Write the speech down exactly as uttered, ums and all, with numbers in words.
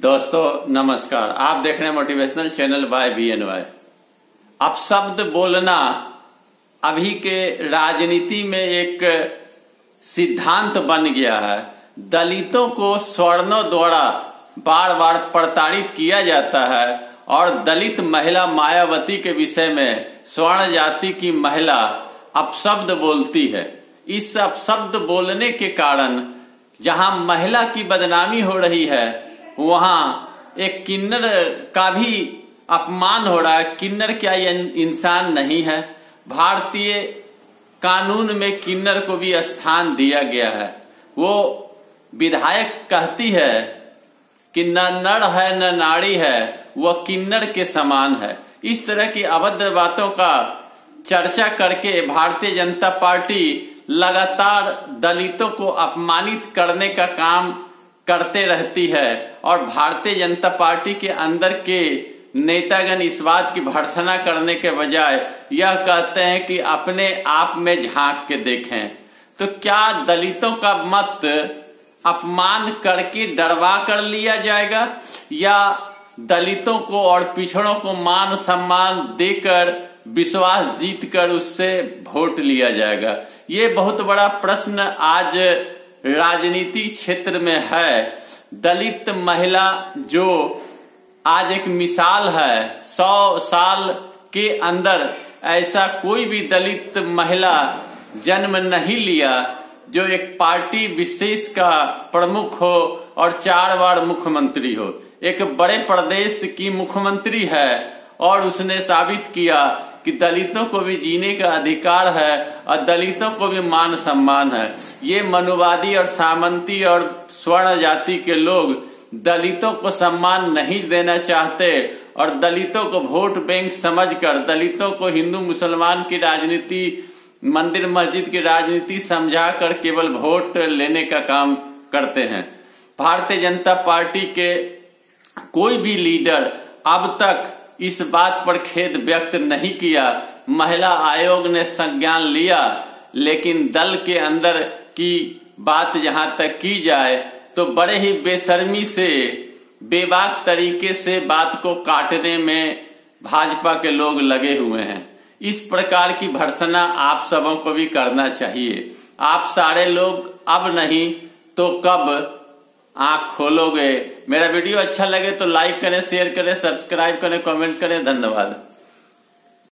दोस्तों नमस्कार। आप देख रहे हैं motivational channel Y B N Y. अपशब्द बोलना अभी के राजनीति में एक सिद्धांत बन गया है। दलितों को स्वर्णों द्वारा बार बार प्रताड़ित किया जाता है और दलित महिला मायावती के विषय में स्वर्ण जाति की महिला अपशब्द बोलती है। इस अपशब्द बोलने के कारण जहां महिला की बदनामी हो रही है, वहां एक किन्नर का भी अपमान हो रहा है। किन्नर क्या इंसान नहीं है? भारतीय कानून में किन्नर को भी स्थान दिया गया है। वो विधायक कहती है कि न नर है न नारी है, वह किन्नर के समान है। इस तरह की अभद्र बातों का चर्चा करके भारतीय जनता पार्टी लगातार दलितों को अपमानित करने का काम करते रहती है और भारतीय जनता पार्टी के अंदर के नेतागण इस बात की भर्त्सना करने के बजाय यह कहते हैं कि अपने आप में झांक के देखें। तो क्या दलितों का मत अपमान करके डरवा कर लिया जाएगा या दलितों को और पिछड़ों को मान सम्मान देकर विश्वास जीतकर उससे वोट लिया जाएगा? ये बहुत बड़ा प्रश्न आज राजनीति क्षेत्र में है। दलित महिला जो आज एक मिसाल है, सौ साल के अंदर ऐसा कोई भी दलित महिला जन्म नहीं लिया जो एक पार्टी विशेष का प्रमुख हो और चार बार मुख्यमंत्री हो। एक बड़े प्रदेश की मुख्यमंत्री है और उसने साबित किया कि दलितों को भी जीने का अधिकार है और दलितों को भी मान सम्मान है। ये मनुवादी और सामंती और स्वर्ण जाति के लोग दलितों को सम्मान नहीं देना चाहते और दलितों को वोट बैंक समझकर, दलितों को हिंदू मुसलमान की राजनीति, मंदिर मस्जिद की राजनीति समझा कर केवल वोट लेने का काम करते हैं। भारतीय जनता पार्टी के कोई भी लीडर अब तक इस बात पर खेद व्यक्त नहीं किया। महिला आयोग ने संज्ञान लिया, लेकिन दल के अंदर की बात जहां तक की जाए तो बड़े ही बेशर्मी से, बेबाक तरीके से बात को काटने में भाजपा के लोग लगे हुए हैं। इस प्रकार की भर्त्सना आप सबों को भी करना चाहिए। आप सारे लोग अब नहीं तो कब आँख खोलोगे? मेरा वीडियो अच्छा लगे तो लाइक करें, शेयर करें, सब्सक्राइब करें, कमेंट करें। धन्यवाद।